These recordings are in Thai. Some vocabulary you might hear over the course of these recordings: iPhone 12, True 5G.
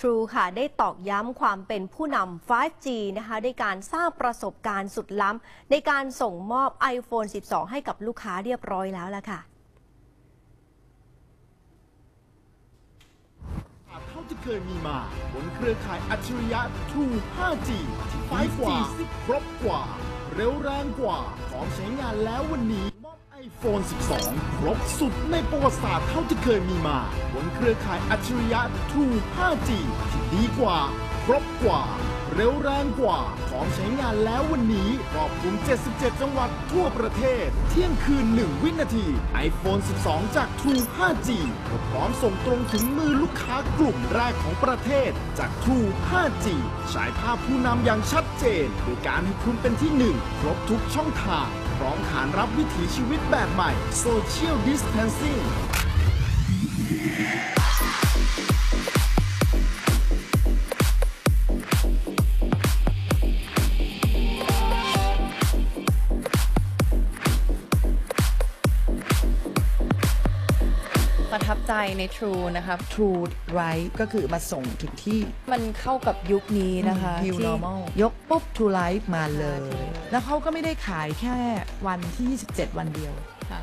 True ค่ะได้ตอกย้ำความเป็นผู้นำ 5G นะคะด้วยการสร้างประสบการณ์สุดล้ำในการส่งมอบ iPhone 12 ให้กับลูกค้าเรียบร้อยแล้วล่ะค่ะเท่าที่เคยมีมาบนเครือข่ายอัจฉริยะ True 5G ที่ไฟกว่าครบกว่าเร็วแรงกว่าของใช้งานแล้ววันนี้มอบ iPhone 12 ครบสุดในประวัติศาสตร์เท่าที่เคยมีมาบนเครือข่ายอัจฉริยะ True 5G ที่ดีกว่าครบกว่าเร็วแรงกว่าของใช้งานแล้ววันนี้ครอบคลุม77 จังหวัดทั่วประเทศเที่ยงคืน1วินาที iPhone 12 จาก True 5G พร้อมส่งตรงถึงมือลูกค้ากลุ่มแรกของประเทศจาก True 5G ฉายภาพผู้นำอย่างชัดเจนโดยการให้คุณเป็นที่1ครบทุกช่องทางพร้อมขานรับวิถีชีวิตแบบใหม่ Social Distancingประทับใจใน True นะคะ True Life ก็คือมาส่งถึงที่มันเข้ากับยุคนี้นะคะ New Normal ยกปุ๊บ True Life มาเลยแล้วเขาก็ไม่ได้ขายแค่วันที่27วันเดียว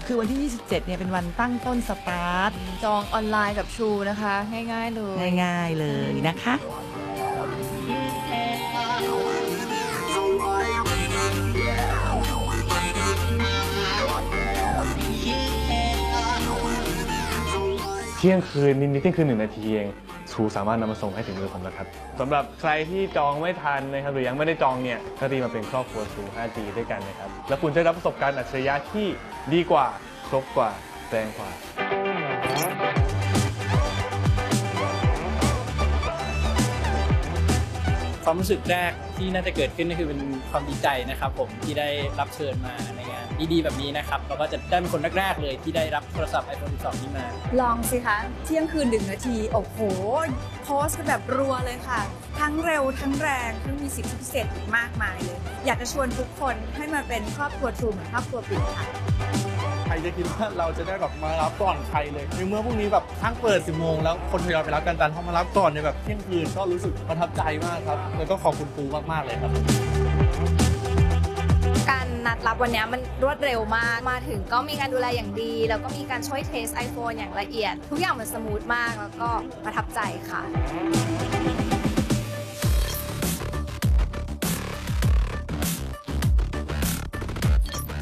คือวันที่27เนี่ยเป็นวันตั้งต้นสตาร์ทจองออนไลน์กับ True นะคะง่ายๆเลยง่ายๆเลยนะคะเที่ยงคืนนิดๆเที่ยงคืน1 นาทีเองทูสามารถนำมาส่งให้ถึงมือผมแล้วครับสำหรับใครที่จองไม่ทันนะครับหรือยังไม่ได้จองเนี่ยก็รีบมาเป็นครอบครัวทู 5G ด้วยกันนะครับแล้วคุณจะรับประสบการณ์อัจฉริยะที่ดีกว่าครบกว่าแรงกว่าความรู้สึกแรกที่น่าจะเกิดขึ้นก็คือเป็นความดีใจนะครับผมที่ได้รับเชิญมาในงานดีๆแบบนี้นะครับแล้วก็จะได้เป็นคนแรกๆเลยที่ได้รับโทรศัพท์ iPhone 12 นี้มาลองสิคะเที่ยงคืน1 นาทีโอ้โหโพสต์กันแบบรัวเลยค่ะทั้งเร็วทั้งแรงทั้งมีสิทธิพิเศษอีกมากมายเลยอยากจะชวนทุกคนให้มาเป็นครอบครัวTrueเหมือนครอบครัวปิ่นค่ะใครจะคิดว่าเราจะได้แบบมารับก่อนใครเลยในเมื่อพรุ่งนี้แบบทั้งเปิด10 โมงแล้วคนทยอยไปรับกันแต่เขามารับก่อนในแบบเที่ยงคืนก็รู้สึกประทับใจมากครับแล้วก็ขอบคุณครูมากๆเลยครับการนัดรับวันนี้มันรวดเร็วมากมาถึงก็มีการดูแลอย่างดีแล้วก็มีการช่วยเทส iPhone อย่างละเอียดทุกอย่างมันสมูทมากแล้วก็ประทับใจค่ะ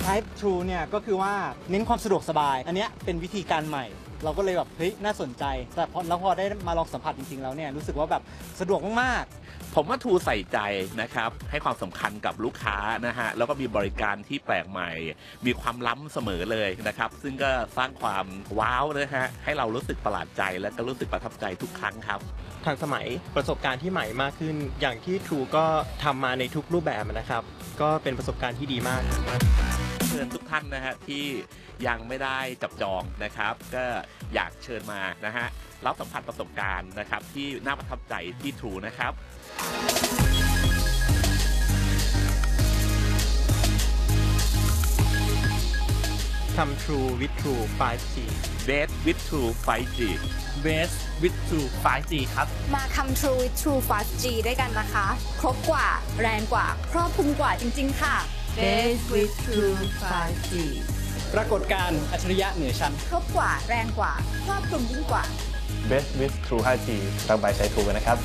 Type True เนี่ยก็คือว่าเน้นความสะดวกสบายอันนี้เป็นวิธีการใหม่เราก็เลยแบบเฮ้ยน่าสนใจแต่พอได้มาลองสัมผัสจริงๆแล้วเนี่ยรู้สึกว่าแบบสะดวกมากๆผมว่า True ใส่ใจนะครับให้ความสำคัญกับลูกค้านะฮะแล้วก็มีบริการที่แปลกใหม่มีความล้ำเสมอเลยนะครับซึ่งก็สร้างความว้าวนะฮะให้เรารู้สึกประหลาดใจและก็รู้สึกประทับใจทุกครั้งครับทันสมัยประสบการณ์ที่ใหม่มากขึ้นอย่างที่ True ก็ทำมาในทุกรูปแบบนะครับก็เป็นประสบการณ์ที่ดีมากเชิญทุกท่านนะฮะที่ยังไม่ได้จับจองนะครับก็อยากเชิญมานะฮะรับสัมผัสประสบการณ์นะครับที่น่าประทับใจที่ True นะครับทำ True with True 5G Best with True 5G Best with True 5G ครับมาทำ True with True 5G ด้วยกันนะคะครบกว่าแรงกว่าครอบคลุมกว่าจริงๆค่ะBest with True 5G ปรากฏการณ์อัจฉริยะเหนือชั้นครบกว่าแรงกว่าครอบคลุมยิ่งกว่า Best with True 5G ตั้งใจใช้True กันนะครับ